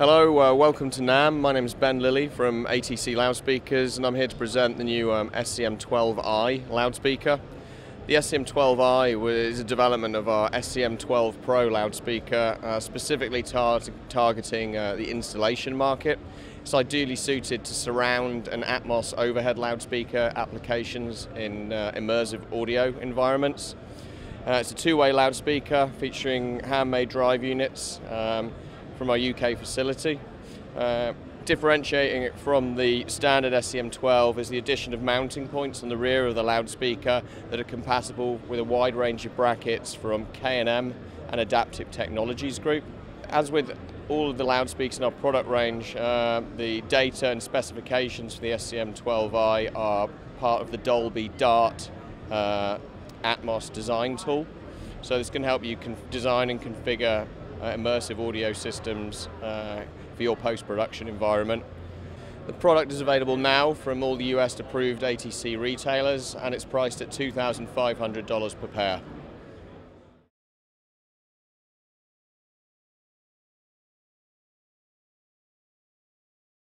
Hello, welcome to NAMM. My name is Ben Lilly from ATC Loudspeakers, and I'm here to present the new SCM12i loudspeaker. The SCM12i is a development of our SCM12 Pro loudspeaker, specifically targeting the installation market. It's ideally suited to surround and Atmos overhead loudspeaker applications in immersive audio environments. It's a two-way loudspeaker featuring handmade drive units from our UK facility. Differentiating it from the standard SCM12 is the addition of mounting points on the rear of the loudspeaker that are compatible with a wide range of brackets from K&M and Adaptive Technologies Group. As with all of the loudspeakers in our product range, the data and specifications for the SCM12i are part of the Dolby Dart Atmos design tool. So this can help you design and configure immersive audio systems for your post-production environment. The product is available now from all the US-approved ATC retailers, and it's priced at $2,500 per pair.